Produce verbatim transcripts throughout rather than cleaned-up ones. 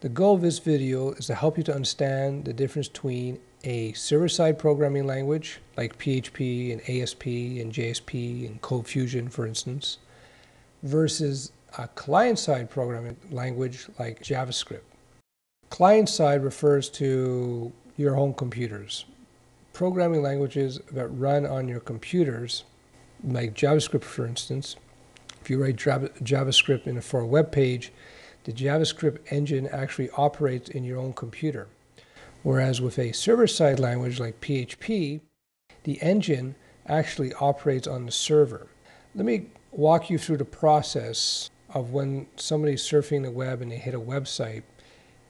The goal of this video is to help you to understand the difference between a server-side programming language like P H P and A S P and J S P and Cold Fusion, for instance, versus a client-side programming language like JavaScript. Client-side refers to your home computers. Programming languages that run on your computers, like JavaScript, for instance, if you write JavaScript in a, for a web page, the JavaScript engine actually operates in your own computer. Whereas with a server-side language like P H P, the engine actually operates on the server. Let me walk you through the process of when somebody's surfing the web and they hit a website.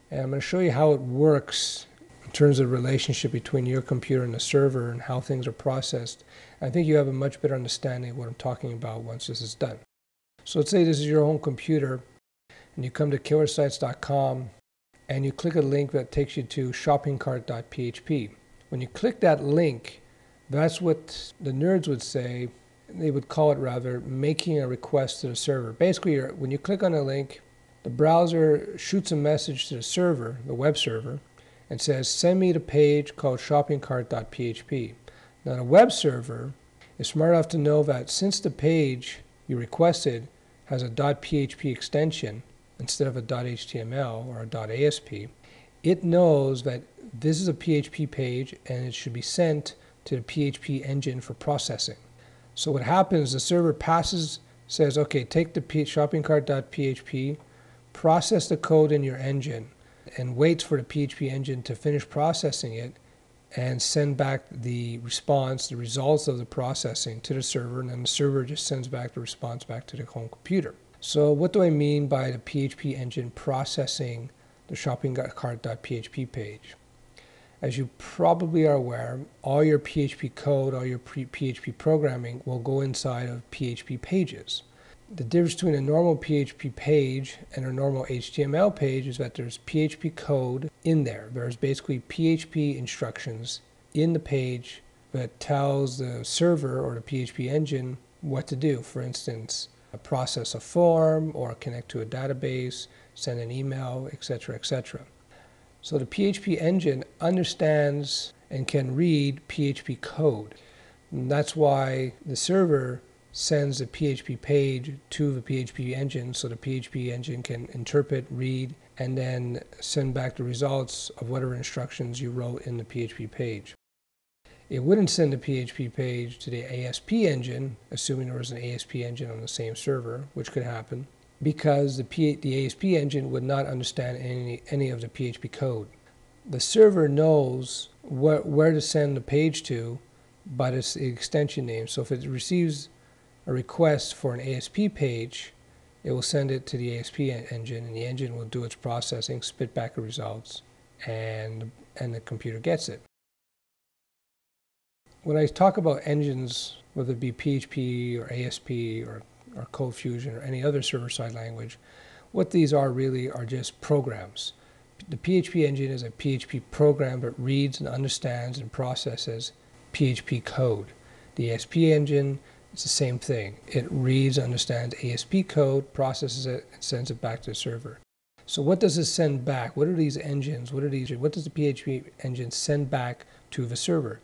And I'm going to show you how it works in terms of the relationship between your computer and the server and how things are processed. I think you have a much better understanding of what I'm talking about once this is done. So let's say this is your home computer, and you come to Killersites dot com and you click a link that takes you to shopping cart dot P H P. When you click that link, that's what the nerds would say, they would call it rather, making a request to the server. Basically, you're, when you click on a link, the browser shoots a message to the server, the web server, and says, send me the page called shopping cart dot P H P. Now, the web server is smart enough to know that since the page you requested has a .php extension, instead of a .html or a .asp, it knows that this is a P H P page and it should be sent to the P H P engine for processing. So what happens, the server passes, says, okay, take the shopping cart dot P H P, process the code in your engine, and waits for the P H P engine to finish processing it and send back the response, the results of the processing to the server, and then the server just sends back the response back to the home computer. So what do I mean by the P H P engine processing the shopping cart dot P H P page? As you probably are aware, all your P H P code, all your P H P programming will go inside of P H P pages. The difference between a normal P H P page and a normal H T M L page is that there's P H P code in there. There's basically P H P instructions in the page that tells the server or the P H P engine what to do. For instance, a process a form or connect to a database, send an email, et cetera, et cetera. So the P H P engine understands and can read P H P code. And that's why the server sends the P H P page to the P H P engine so the P H P engine can interpret, read, and then send back the results of whatever instructions you wrote in the P H P page. It wouldn't send the P H P page to the A S P engine, assuming there was an A S P engine on the same server, which could happen, because the, P the A S P engine would not understand any, any of the P H P code. The server knows wh where to send the page to by this extension name. So if it receives a request for an A S P page, it will send it to the A S P engine, and the engine will do its processing, spit back the results, and, and the computer gets it. When I talk about engines, whether it be P H P or A S P or, or Cold Fusion or any other server-side language, what these are really are just programs. The P H P engine is a P H P program that reads and understands and processes P H P code. The A S P engine is the same thing. It reads, understands A S P code, processes it, and sends it back to the server. So what does it send back? What are these engines? What are these? What does the P H P engine send back to the server?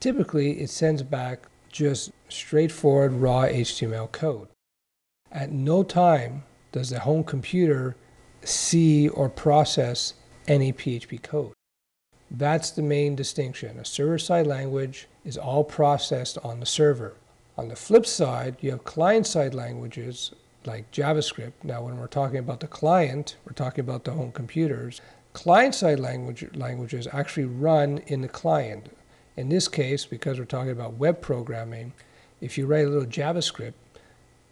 Typically, it sends back just straightforward raw H T M L code. At no time does the home computer see or process any P H P code. That's the main distinction. A server-side language is all processed on the server. On the flip side, you have client-side languages like JavaScript. Now, when we're talking about the client, we're talking about the home computers. Client-side language, languages actually run in the client. In this case, because we're talking about web programming, if you write a little JavaScript,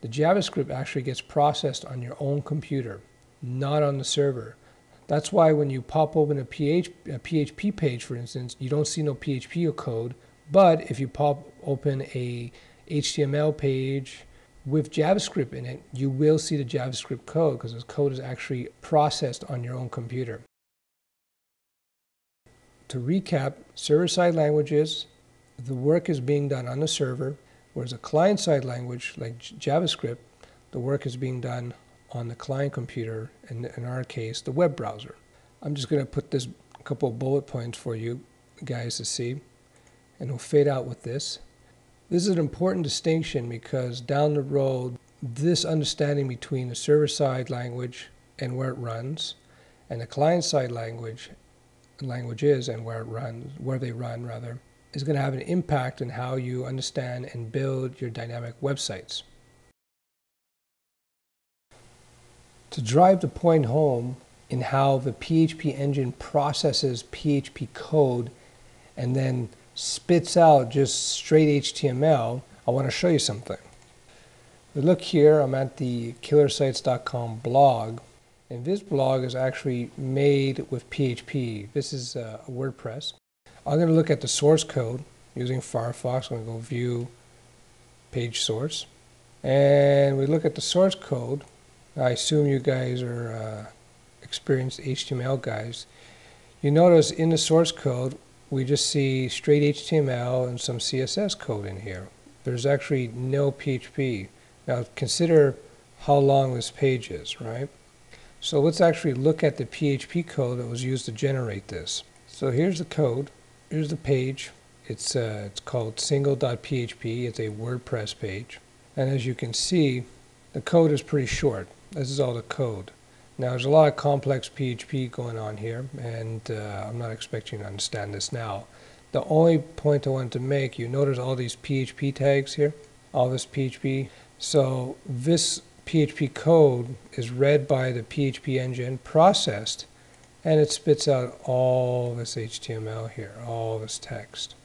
the JavaScript actually gets processed on your own computer, not on the server. That's why when you pop open a, P H, a P H P page, for instance, you don't see no P H P code, but if you pop open a H T M L page with JavaScript in it, you will see the JavaScript code because this code is actually processed on your own computer. To recap, server-side languages, the work is being done on the server, whereas a client-side language like JavaScript, the work is being done on the client computer, and in our case, the web browser. I'm just going to put this couple of bullet points for you guys to see, and we'll fade out with this. This is an important distinction because down the road, this understanding between the server-side language and where it runs, and the client-side language languages and where it runs, where they run rather, is going to have an impact on how you understand and build your dynamic websites. To drive the point home in how the P H P engine processes P H P code and then spits out just straight H T M L, I want to show you something. But look here, I'm at the Killersites dot com blog, and this blog is actually made with P H P. This is uh, WordPress. I'm going to look at the source code using Firefox. I'm going to go view page source, and we look at the source code. I assume you guys are uh, experienced H T M L guys. You notice in the source code we just see straight H T M L and some C S S code in here. There's actually no P H P. Now consider how long this page is, right? So let's actually look at the P H P code that was used to generate this. So here's the code. Here's the page. It's uh, it's called single dot P H P. It's a WordPress page, and as you can see, the code is pretty short. This is all the code. Now there's a lot of complex P H P going on here, and uh, I'm not expecting you to understand this now. The only point I wanted to make, you notice all these P H P tags here, all this P H P. So this P H P code is read by the P H P engine, processed, and it spits out all this H T M L here, all this text.